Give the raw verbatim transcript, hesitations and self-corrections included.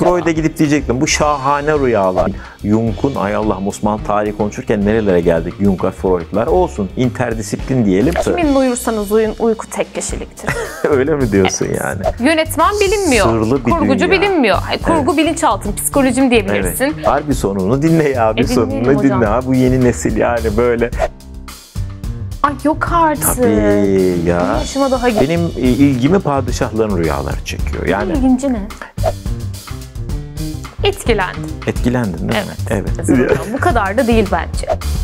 Freud'a gidip diyecektim, bu şahane rüyalar. Jung'un, ay Allah, Osmanlı tarihi konuşurken nerelere geldik? Jung'a, Freud'lar olsun, interdisiplin diyelim. Kiminle uyursanız uyun, uyku tek kişiliktir. Öyle mi diyorsun evet. Yani? Yönetmen bilinmiyor, sırlı bir kurgucu dünya. Bilinmiyor. Ay, kurgu evet. Bilinçaltı, psikolojim diyebilirsin. Evet. Harbi sonunu dinle ya, bir e, sonunu dinle ha. Bu yeni nesil yani böyle. Ay yok artık. Tabii ya. Benim, daha Benim ilgimi padişahların rüyaları çekiyor. Yani. İlginci ne? Etkilendim. Etkilendin değil mi? Evet. Evet. Bu kadar da değil bence.